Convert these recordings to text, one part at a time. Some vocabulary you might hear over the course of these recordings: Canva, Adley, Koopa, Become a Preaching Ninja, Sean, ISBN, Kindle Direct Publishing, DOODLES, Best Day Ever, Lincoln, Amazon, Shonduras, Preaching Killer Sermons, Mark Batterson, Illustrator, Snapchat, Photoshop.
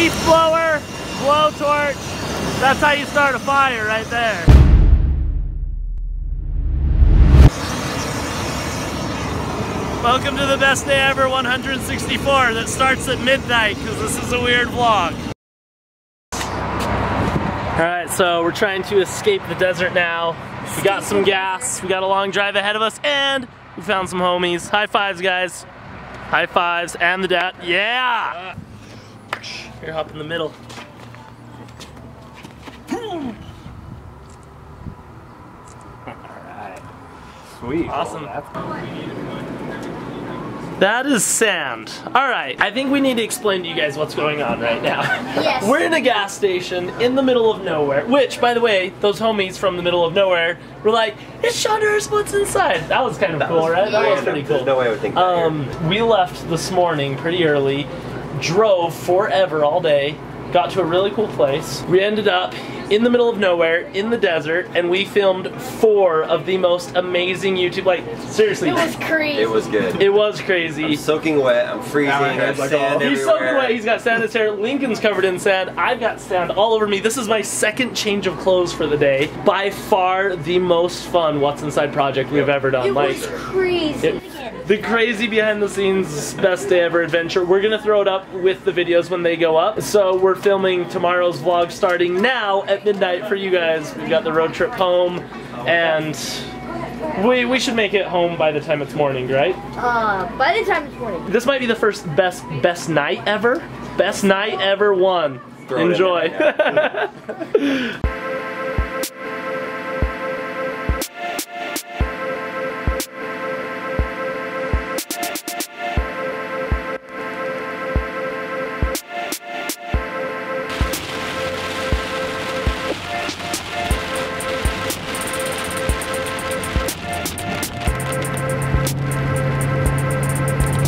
leaf blower, blowtorch. That's how you start a fire right there. Welcome to the best day ever 164 that starts at midnight because this is a weird vlog. Alright, so we're trying to escape the desert now. We got some gas, we got a long drive ahead of us, and we found some homies. High fives, guys. High fives and the dad. Yeah! Here, hop in the middle. Alright. Sweet. Awesome. That is sand. Alright, I think we need to explain to you guys what's going on right now. Yes. We're in a gas station in the middle of nowhere, which, by the way, those homies from the middle of nowhere were like, it's Shonduras, what's inside? That was kind of cool, right? That was pretty cool. There's no way I would think that. We left this morning pretty early, drove forever all day, got to a really cool place. We ended up in the middle of nowhere, in the desert, and we filmed 4 of the most amazing YouTube, like, seriously. It was crazy. It was good. It was crazy. I'm soaking wet, I'm freezing, I got sand everywhere. He's soaking wet, he's got sand in his hair, Lincoln's covered in sand, I've got sand all over me. This is my second change of clothes for the day. By far the most fun What's Inside project we've ever done. It was crazy. The crazy behind the scenes best day ever adventure. We're gonna throw it up with the videos when they go up. So we're filming tomorrow's vlog starting now at midnight for you guys. We've got the road trip home, and we should make it home by the time it's morning, right? By the time it's morning. This might be the first best night ever. Best night ever one. Enjoy.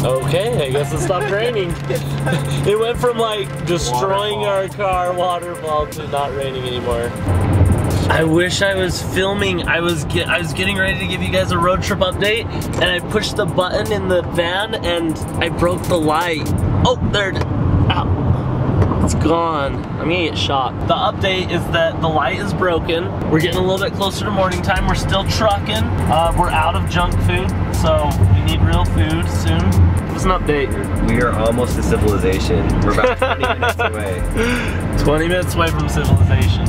Okay, I guess it stopped raining. It went from like destroying our car waterfall to not raining anymore. I wish I was filming. I was getting ready to give you guys a road trip update, and I pushed the button in the van and I broke the light. Oh, there it is. Ow. It's gone. I'm gonna get shot. The update is that the light is broken. We're getting a little bit closer to morning time. We're still trucking. We're out of junk food, so we need real food soon. An update. We are almost to civilization. We're about 20 minutes away. 20 minutes away from civilization.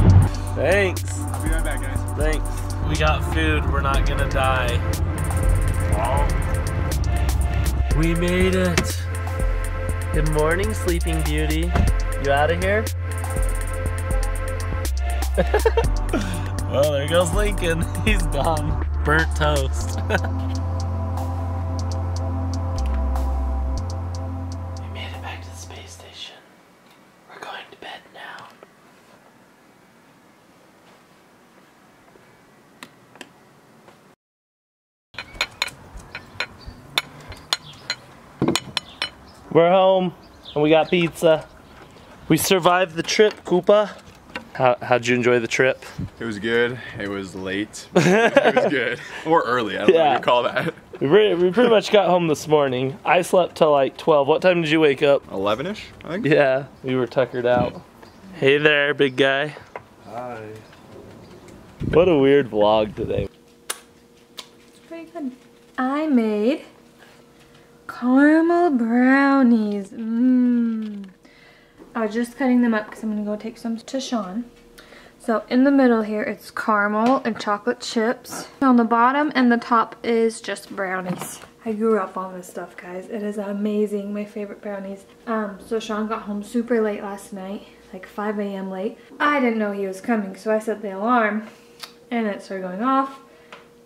Thanks. I'll be right back, guys. Thanks. We got food. We're not gonna die. Wow. We made it. Good morning, Sleeping Beauty. You out of here? Well, there goes Lincoln. He's gone. Burnt toast. We're home, and we got pizza. We survived the trip, Koopa. How'd you enjoy the trip? It was good. It was late. It was good. Or early, I don't know how you call that. We pretty much got home this morning. I slept till like 12. What time did you wake up? 11-ish, I think. Yeah, we were tuckered out. Hey there, big guy. Hi. What a weird vlog today. It's pretty good. I made caramel brownies. Mmm. I was just cutting them up because I'm going to go take some to Sean. So in the middle here, it's caramel and chocolate chips. On the bottom and the top is just brownies. I grew up on this stuff, guys. It is amazing. My favorite brownies. So Sean got home super late last night, like 5 a.m. late. I didn't know he was coming, so I set the alarm and it started going off.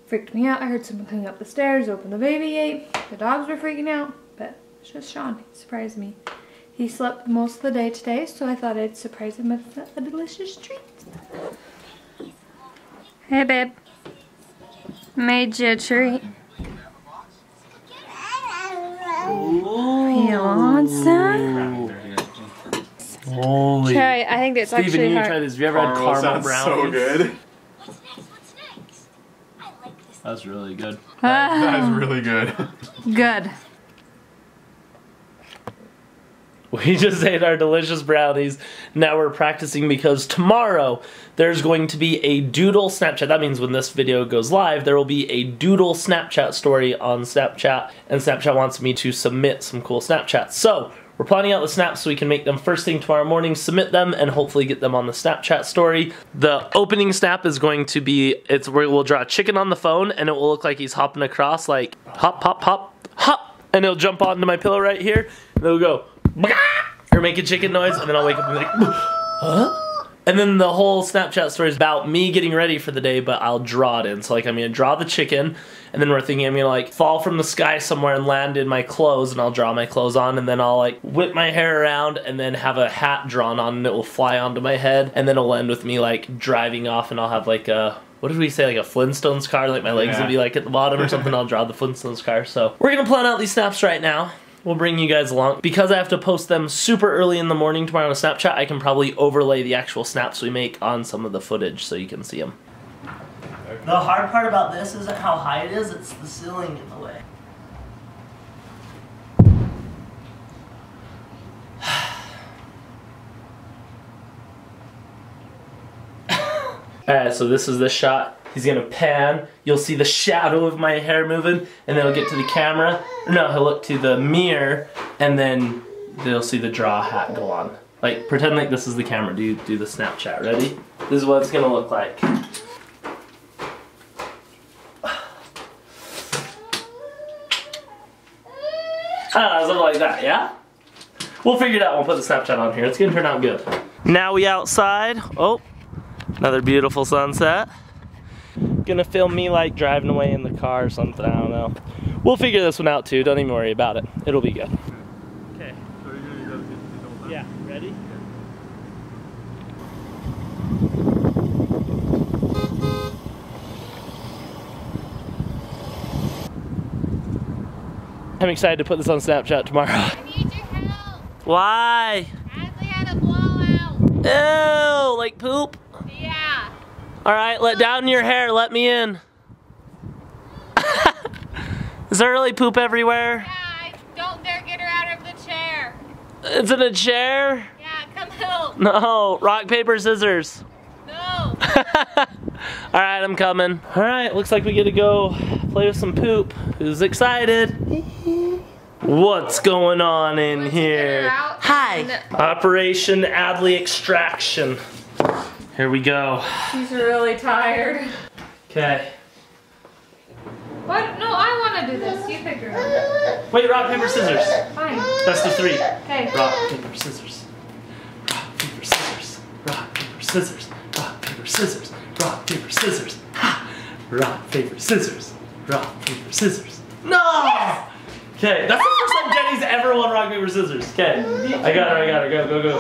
Freaked me out. I heard someone coming up the stairs, opened the baby gate. The dogs were freaking out, but it's just Sean. He surprised me. He slept most of the day today, so I thought I'd surprise him with a delicious treat. Hey, babe. Made you a treat. You want some? Holy. Try, I think that's Steven, actually you hard. Try this. Have you ever had caramel brownies? So good. That's really good. That is really good. Good. We just ate our delicious brownies. Now we're practicing because tomorrow there's going to be a doodle Snapchat. That means when this video goes live, there will be a doodle Snapchat story on Snapchat, and Snapchat wants me to submit some cool Snapchats. So we're planning out the snaps so we can make them first thing tomorrow morning, submit them, and hopefully get them on the Snapchat story. The opening snap is going to be, we'll draw a chicken on the phone, and it will look like he's hopping across, like hop, hop, hop, hop, and he'll jump onto my pillow right here, and it'll go, or make a chicken noise, and then I'll wake up and be like, huh? And then the whole Snapchat story is about me getting ready for the day, but I'll draw it in. So, like, I'm gonna draw the chicken, and then we're thinking I'm gonna, like, fall from the sky somewhere and land in my clothes, and I'll draw my clothes on, and then I'll, like, whip my hair around, and then have a hat drawn on, and it will fly onto my head, and then it'll end with me, like, driving off, and I'll have, like, a, what did we say, like a Flintstones car? Like, my legs would be, like, at the bottom or something. I'll draw the Flintstones car. So, we're gonna plan out these snaps right now. We'll bring you guys along. Because I have to post them super early in the morning tomorrow on Snapchat, I can probably overlay the actual snaps we make on some of the footage so you can see them. The hard part about this isn't how high it is, it's the ceiling in the way. Alright, so this is the shot. He's gonna pan, you'll see the shadow of my hair moving, and then he'll get to the camera. No, he'll look to the mirror, and then they'll see the draw hat go on. Like, pretend like this is the camera. Do the Snapchat, ready? This is what it's gonna look like. Ah, something like that, yeah? We'll figure it out, we'll put the Snapchat on here. It's gonna turn out good. Now we outside. Oh, another beautiful sunset. Gonna film me like driving away in the car or something, I don't know. We'll figure this one out too, don't even worry about it. It'll be good. Okay. Yeah, ready? I'm excited to put this on Snapchat tomorrow. I need your help! Why? Adley had a blowout. Ew, like poop? Yeah. Alright, let down your hair, let me in. Is there really poop everywhere? Yeah, I don't dare get her out of the chair. It's in a chair? Yeah, come help. No, rock, paper, scissors. No. Alright, I'm coming. Alright, looks like we get to go play with some poop. Who's excited? What's going on in here? Hi. Operation Adley Extraction. Here we go. She's really tired. Okay. What? No, I want to do this. You figure it out. Wait, rock, paper, scissors. Fine. That's the three. Okay. Rock, paper, scissors. Rock, paper, scissors. Rock, paper, scissors. Rock, paper, scissors. Rock, paper, scissors. Ha! Rock, paper, scissors. Rock, paper, scissors. No! Yes! Okay, that's the first time Jenny's ever won rock, paper, scissors. Okay. I got her. Go, go, go.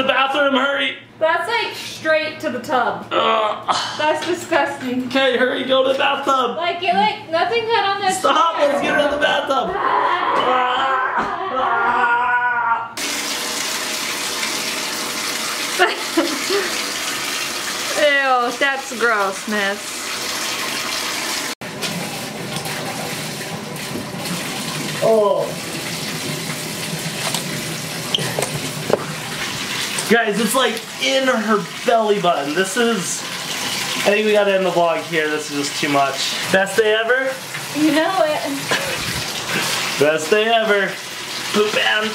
The bathroom, hurry! That's like straight to the tub. That's disgusting. Okay, hurry, go to the bathtub. Like nothing got on that. Stop, let's get her in the bathtub. Ew, that's gross, miss. Oh. Guys, it's like in her belly button. This is, I think we gotta end the vlog here. This is just too much. Best day ever? You know it. Best day ever. Poop and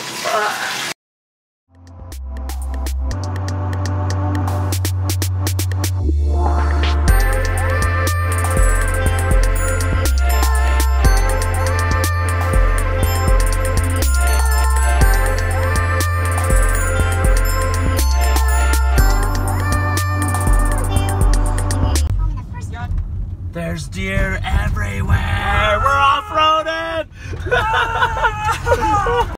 there's deer everywhere. We're off-roaded!